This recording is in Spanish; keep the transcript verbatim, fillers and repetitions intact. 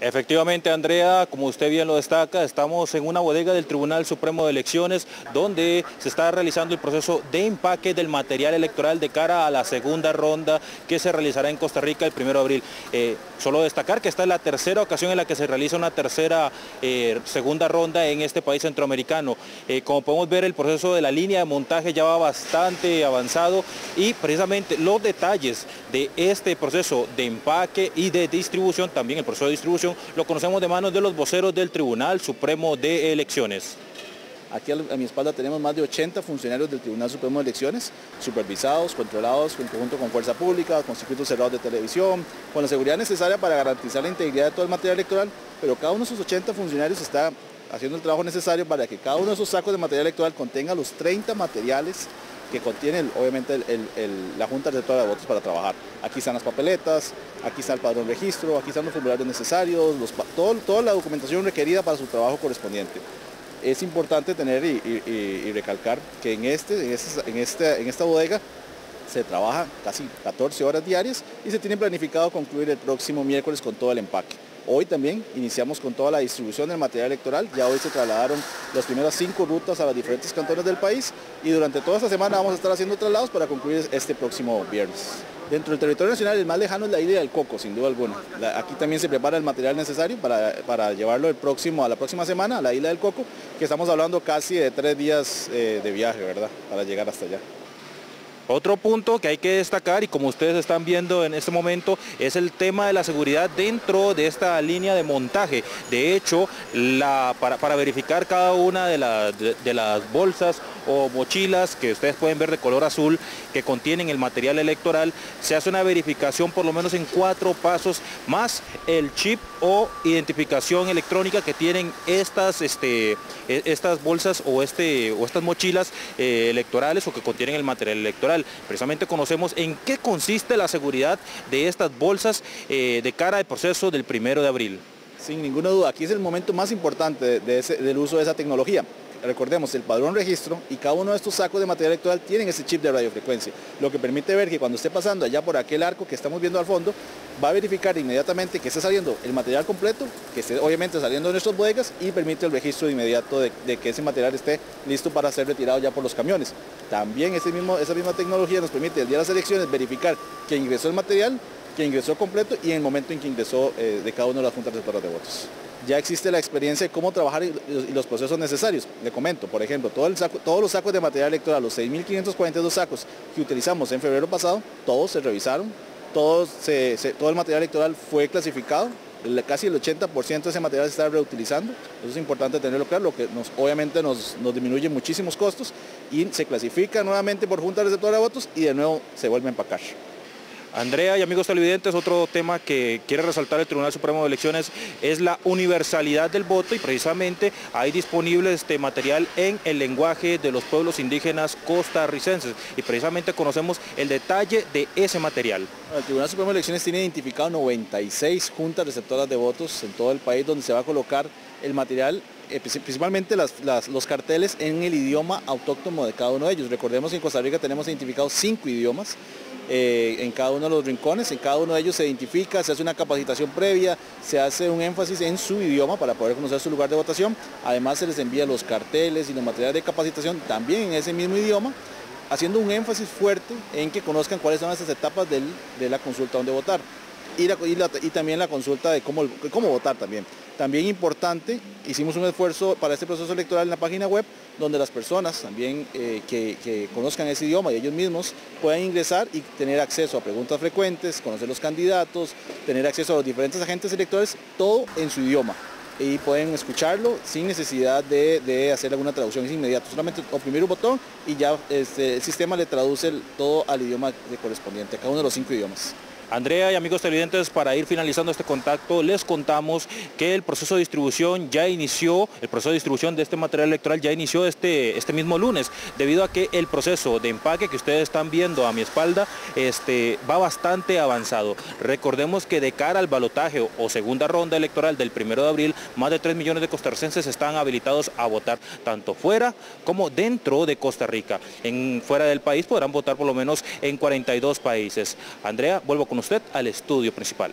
Efectivamente, Andrea, como usted bien lo destaca, estamos en una bodega del Tribunal Supremo de Elecciones donde se está realizando el proceso de empaque del material electoral de cara a la segunda ronda que se realizará en Costa Rica el primero de abril. Eh, solo destacar que esta es la tercera ocasión en la que se realiza una tercera eh, segunda ronda en este país centroamericano. Eh, como podemos ver, el proceso de la línea de montaje ya va bastante avanzado y precisamente los detalles de este proceso de empaque y de distribución, también el proceso de distribución, lo conocemos de manos de los voceros del Tribunal Supremo de Elecciones. Aquí a mi espalda tenemos más de ochenta funcionarios del Tribunal Supremo de Elecciones, supervisados, controlados, en conjunto con fuerza pública, con circuitos cerrados de televisión, con la seguridad necesaria para garantizar la integridad de todo el material electoral, pero cada uno de esos ochenta funcionarios está haciendo el trabajo necesario para que cada uno de esos sacos de material electoral contenga los treinta materiales que contiene el, obviamente el, el, el, la Junta Receptora de Votos para trabajar. Aquí están las papeletas, aquí está el padrón de registro, aquí están los formularios necesarios, los, todo, toda la documentación requerida para su trabajo correspondiente. Es importante tener y, y, y recalcar que en, este, en, este, en, este, en esta bodega se trabaja casi catorce horas diarias y se tiene planificado concluir el próximo miércoles con todo el empaque. Hoy también iniciamos con toda la distribución del material electoral. Ya hoy se trasladaron las primeras cinco rutas a las diferentes cantones del país y durante toda esta semana vamos a estar haciendo traslados para concluir este próximo viernes. Dentro del territorio nacional el más lejano es la isla del Coco, sin duda alguna. La, aquí también se prepara el material necesario para, para llevarlo el próximo, a la próxima semana a la isla del Coco, que estamos hablando casi de tres días eh, de viaje, ¿verdad?, para llegar hasta allá. Otro punto que hay que destacar, y como ustedes están viendo en este momento, es el tema de la seguridad dentro de esta línea de montaje. De hecho, la, para, para verificar cada una de, la, de, de las bolsas o mochilas que ustedes pueden ver de color azul que contienen el material electoral, se hace una verificación por lo menos en cuatro pasos, más el chip o identificación electrónica que tienen estas, este, estas bolsas o, este, o estas mochilas eh, electorales o que contienen el material electoral. Precisamente conocemos en qué consiste la seguridad de estas bolsas eh, de cara al proceso del primero de abril. Sin ninguna duda, aquí es el momento más importante de ese, del uso de esa tecnología. Recordemos, el padrón registro y cada uno de estos sacos de material electoral tienen ese chip de radiofrecuencia, lo que permite ver que cuando esté pasando allá por aquel arco que estamos viendo al fondo, va a verificar inmediatamente que esté saliendo el material completo, que esté obviamente saliendo de nuestras bodegas y permite el registro inmediato de, de que ese material esté listo para ser retirado ya por los camiones. También ese mismo, esa misma tecnología nos permite el día de las elecciones verificar que ingresó el material, que ingresó completo y en el momento en que ingresó eh, de cada una de las juntas receptoras de votos. Ya existe la experiencia de cómo trabajar y los procesos necesarios. Le comento, por ejemplo, todo el saco, todos los sacos de material electoral, los seis mil quinientos cuarenta y dos sacos que utilizamos en febrero pasado, todos se revisaron, todos se, se, todo el material electoral fue clasificado, casi el ochenta por ciento de ese material se está reutilizando. Eso es importante tenerlo claro, lo que nos, obviamente nos, nos disminuye muchísimos costos y se clasifica nuevamente por Junta Receptora de Votos y de nuevo se vuelve a empacar. Andrea y amigos televidentes, otro tema que quiere resaltar el Tribunal Supremo de Elecciones es la universalidad del voto y precisamente hay disponible este material en el lenguaje de los pueblos indígenas costarricenses y precisamente conocemos el detalle de ese material. El Tribunal Supremo de Elecciones tiene identificado noventa y seis juntas receptoras de votos en todo el país donde se va a colocar el material, principalmente las, las, los carteles en el idioma autóctono de cada uno de ellos. Recordemos que en Costa Rica tenemos identificados cinco idiomas. Eh, en cada uno de los rincones, en cada uno de ellos se identifica, se hace una capacitación previa, se hace un énfasis en su idioma para poder conocer su lugar de votación, además se les envía los carteles y los materiales de capacitación también en ese mismo idioma, haciendo un énfasis fuerte en que conozcan cuáles son esas etapas del, de la consulta donde votar y, la, y, la, y también la consulta de cómo, cómo votar también. También importante, hicimos un esfuerzo para este proceso electoral en la página web, donde las personas también eh, que, que conozcan ese idioma y ellos mismos puedan ingresar y tener acceso a preguntas frecuentes, conocer los candidatos, tener acceso a los diferentes agentes electorales, todo en su idioma. Y pueden escucharlo sin necesidad de, de hacer alguna traducción inmediata, solamente oprimir un botón y ya este, el sistema le traduce todo al idioma correspondiente, a cada uno de los cinco idiomas. Andrea y amigos televidentes, para ir finalizando este contacto, les contamos que el proceso de distribución ya inició, el proceso de distribución de este material electoral ya inició este, este mismo lunes, debido a que el proceso de empaque que ustedes están viendo a mi espalda este, va bastante avanzado. Recordemos que de cara al balotaje o segunda ronda electoral del primero de abril, más de tres millones de costarricenses están habilitados a votar, tanto fuera como dentro de Costa Rica. En, fuera del país podrán votar por lo menos en cuarenta y dos países. Andrea, vuelvo con usted al estudio principal.